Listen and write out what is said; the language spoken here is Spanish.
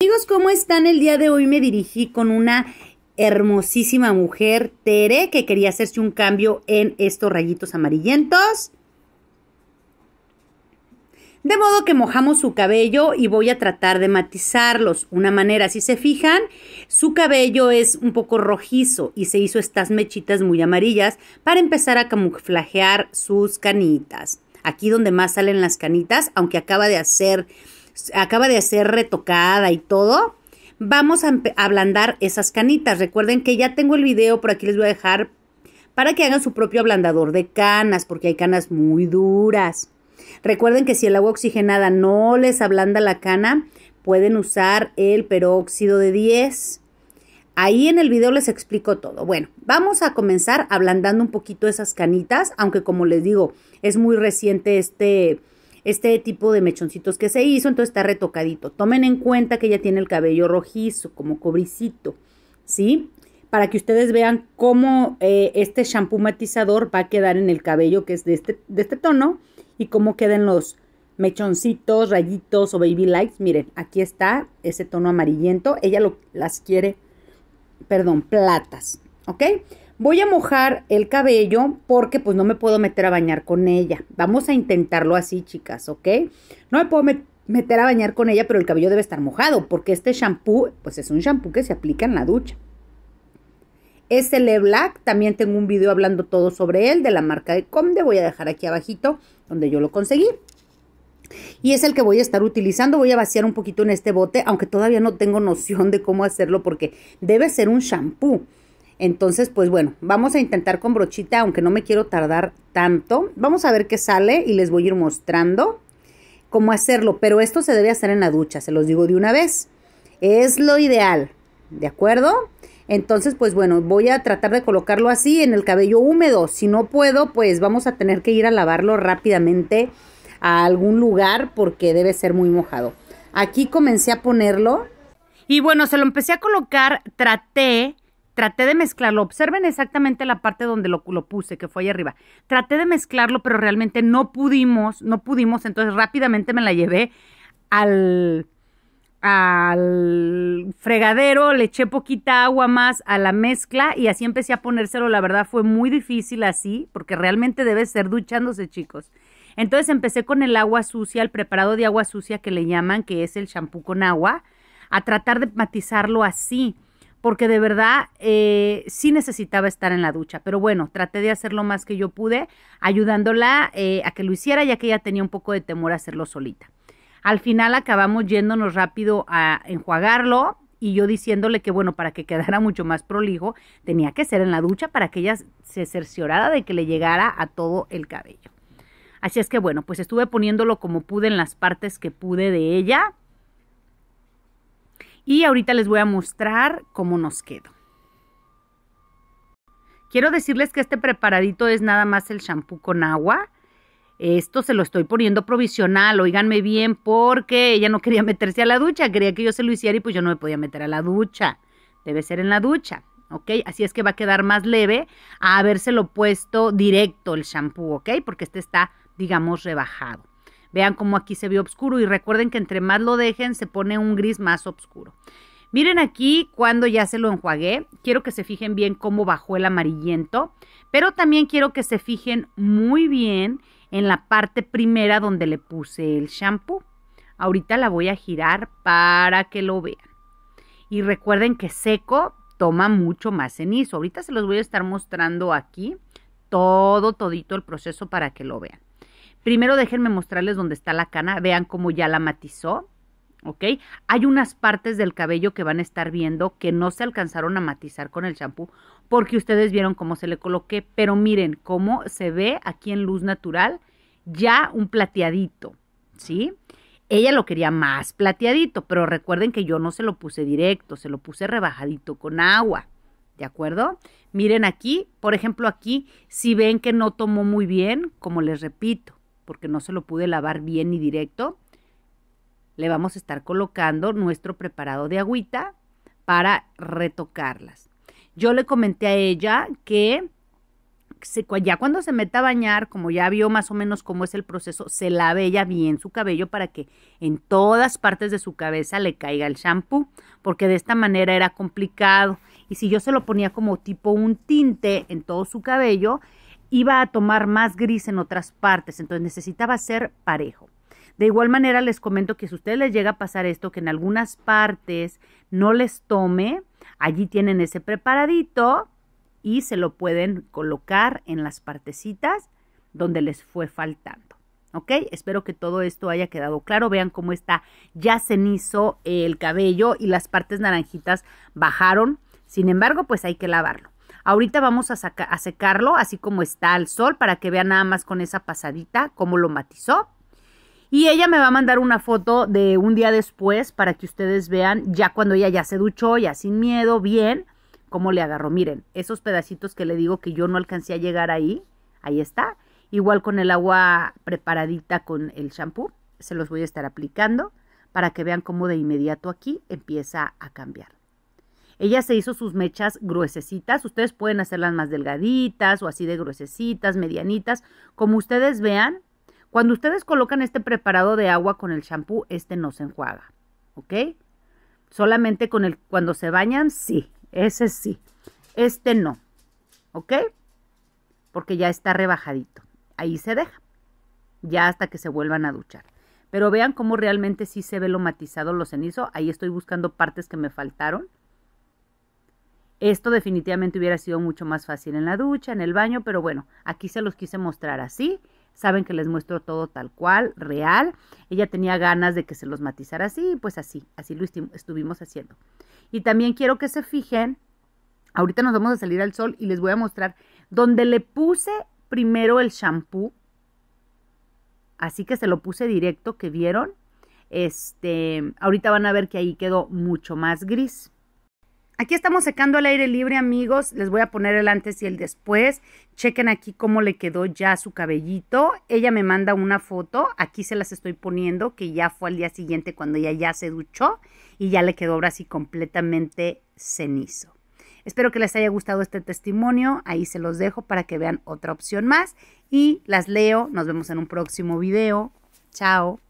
Amigos, ¿cómo están? El día de hoy me dirigí con una hermosísima mujer, Tere, que quería hacerse un cambio en estos rayitos amarillentos. De modo que mojamos su cabello y voy a tratar de matizarlos. Una manera, si se fijan, su cabello es un poco rojizo y se hizo estas mechitas muy amarillas para empezar a camuflajear sus canitas. Aquí donde más salen las canitas, aunque acaba de ser retocada y todo, vamos a ablandar esas canitas. Recuerden que ya tengo el video, por aquí les voy a dejar para que hagan su propio ablandador de canas, porque hay canas muy duras. Recuerden que si el agua oxigenada no les ablanda la cana, pueden usar el peróxido de 10. Ahí en el video les explico todo. Bueno, vamos a comenzar ablandando un poquito esas canitas, aunque como les digo, es muy reciente este tipo de mechoncitos que se hizo, entonces está retocadito. Tomen en cuenta que ya tiene el cabello rojizo, como cobricito, ¿sí? Para que ustedes vean cómo este shampoo matizador va a quedar en el cabello, que es de este tono, y cómo quedan los mechoncitos, rayitos o baby lights. Miren, aquí está ese tono amarillento. Ella las quiere, perdón, platas, ¿ok? Voy a mojar el cabello porque pues no me puedo meter a bañar con ella. Vamos a intentarlo así, chicas, ¿ok? No me puedo meter a bañar con ella, pero el cabello debe estar mojado porque este shampoo, pues es un shampoo que se aplica en la ducha. Este Le Black, también tengo un video hablando todo sobre él, de la marca de Conde. Voy a dejar aquí abajito donde yo lo conseguí. Y es el que voy a estar utilizando. Voy a vaciar un poquito en este bote, aunque todavía no tengo noción de cómo hacerlo porque debe ser un shampoo. Entonces, pues bueno, vamos a intentar con brochita, aunque no me quiero tardar tanto. Vamos a ver qué sale y les voy a ir mostrando cómo hacerlo. Pero esto se debe hacer en la ducha, se los digo de una vez. Es lo ideal, ¿de acuerdo? Entonces, pues bueno, voy a tratar de colocarlo así en el cabello húmedo. Si no puedo, pues vamos a tener que ir a lavarlo rápidamente a algún lugar porque debe ser muy mojado. Aquí comencé a ponerlo y bueno, se lo empecé a colocar, Traté de mezclarlo, observen exactamente la parte donde lo puse, que fue ahí arriba. Traté de mezclarlo, pero realmente no pudimos, entonces rápidamente me la llevé al fregadero, le eché poquita agua más a la mezcla y así empecé a ponérselo. La verdad fue muy difícil así, porque realmente debe ser duchándose, chicos. Entonces empecé con el agua sucia, el preparado de agua sucia que le llaman, que es el shampoo con agua, a tratar de matizarlo así. Porque de verdad sí necesitaba estar en la ducha. Pero bueno, traté de hacer lo más que yo pude, ayudándola a que lo hiciera, ya que ella tenía un poco de temor a hacerlo solita. Al final acabamos yéndonos rápido a enjuagarlo y yo diciéndole que bueno, para que quedara mucho más prolijo, tenía que ser en la ducha para que ella se cerciorara de que le llegara a todo el cabello. Así es que bueno, pues estuve poniéndolo como pude en las partes que pude de ella. Y ahorita les voy a mostrar cómo nos quedó. Quiero decirles que este preparadito es nada más el shampoo con agua. Esto se lo estoy poniendo provisional, oíganme bien, porque ella no quería meterse a la ducha. Quería que yo se lo hiciera y pues yo no me podía meter a la ducha. Debe ser en la ducha, ¿ok? Así es que va a quedar más leve a habérselo puesto directo el shampoo, ¿ok? Porque este está, digamos, rebajado. Vean cómo aquí se ve oscuro y recuerden que entre más lo dejen se pone un gris más oscuro. Miren aquí cuando ya se lo enjuagué, quiero que se fijen bien cómo bajó el amarillento, pero también quiero que se fijen muy bien en la parte primera donde le puse el shampoo. Ahorita la voy a girar para que lo vean. Y recuerden que seco toma mucho más cenizo. Ahorita se los voy a estar mostrando aquí todito el proceso para que lo vean. Primero déjenme mostrarles dónde está la cana, vean cómo ya la matizó, ¿ok? Hay unas partes del cabello que van a estar viendo que no se alcanzaron a matizar con el shampoo porque ustedes vieron cómo se le coloqué, pero miren cómo se ve aquí en luz natural ya un plateadito, ¿sí? Ella lo quería más plateadito, pero recuerden que yo no se lo puse directo, se lo puse rebajadito con agua. ¿De acuerdo? Miren aquí, por ejemplo aquí, si ven que no tomó muy bien, como les repito, porque no se lo pude lavar bien ni directo, le vamos a estar colocando nuestro preparado de agüita para retocarlas. Yo le comenté a ella que ya cuando se meta a bañar, como ya vio más o menos cómo es el proceso, se lave ella bien su cabello para que en todas partes de su cabeza le caiga el shampoo, porque de esta manera era complicado. Y si yo se lo ponía como tipo un tinte en todo su cabello, iba a tomar más gris en otras partes, entonces necesitaba ser parejo. De igual manera les comento que si a ustedes les llega a pasar esto, que en algunas partes no les tome, allí tienen ese preparadito y se lo pueden colocar en las partecitas donde les fue faltando. ¿Ok? Espero que todo esto haya quedado claro. Vean cómo está ya cenizo el cabello y las partes naranjitas bajaron. Sin embargo, pues hay que lavarlo. Ahorita vamos a secarlo así como está al sol para que vean nada más con esa pasadita cómo lo matizó. Y ella me va a mandar una foto de un día después para que ustedes vean ya cuando ella ya se duchó, ya sin miedo, bien, cómo le agarró. Miren, esos pedacitos que le digo que yo no alcancé a llegar ahí, ahí está. Igual con el agua preparadita con el shampoo, se los voy a estar aplicando para que vean cómo de inmediato aquí empieza a cambiar. Ella se hizo sus mechas gruesecitas, ustedes pueden hacerlas más delgaditas o así de gruesecitas, medianitas, como ustedes vean. Cuando ustedes colocan este preparado de agua con el shampoo, este no se enjuaga, ¿ok? Solamente con el cuando se bañan, sí, ese sí. Este no, ¿ok? Porque ya está rebajadito. Ahí se deja, ya hasta que se vuelvan a duchar. Pero vean cómo realmente sí se ve lo matizado, lo cenizo. Ahí estoy buscando partes que me faltaron. Esto definitivamente hubiera sido mucho más fácil en la ducha, en el baño, pero bueno, aquí se los quise mostrar así. Saben que les muestro todo tal cual, real. Ella tenía ganas de que se los matizara así, pues así lo estuvimos haciendo. Y también quiero que se fijen, ahorita nos vamos a salir al sol y les voy a mostrar donde le puse primero el shampoo. Así que se lo puse directo, que vieron. Ahorita van a ver que ahí quedó mucho más gris. Aquí estamos secando al aire libre, amigos. Les voy a poner el antes y el después. Chequen aquí cómo le quedó ya su cabellito. Ella me manda una foto. Aquí se las estoy poniendo, que ya fue al día siguiente cuando ella ya se duchó. Y ya le quedó ahora sí completamente cenizo. Espero que les haya gustado este testimonio. Ahí se los dejo para que vean otra opción más. Y las leo. Nos vemos en un próximo video. Chao.